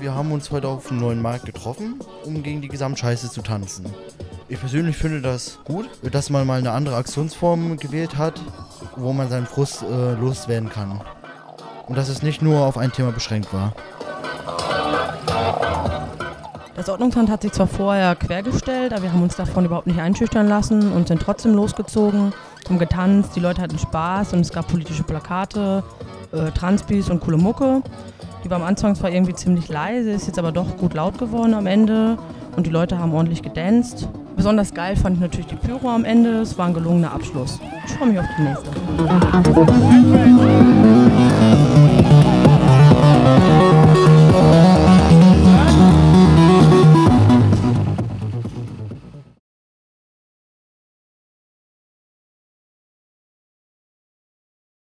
Wir haben uns heute auf dem neuen Markt getroffen, um gegen die Gesamtscheiße zu tanzen. Ich persönlich finde das gut, dass man mal eine andere Aktionsform gewählt hat, wo man seinen Frust loswerden kann. Und dass es nicht nur auf ein Thema beschränkt war. Das Ordnungsamt hat sich zwar vorher quergestellt, aber wir haben uns davon überhaupt nicht einschüchtern lassen und sind trotzdem losgezogen, haben getanzt, die Leute hatten Spaß und es gab politische Plakate, Transpis und coole Mucke. Die war am Anfang zwar irgendwie ziemlich leise, ist jetzt aber doch gut laut geworden am Ende und die Leute haben ordentlich gedanced. Besonders geil fand ich natürlich die Pyro am Ende, es war ein gelungener Abschluss. Ich freue mich auf die nächste.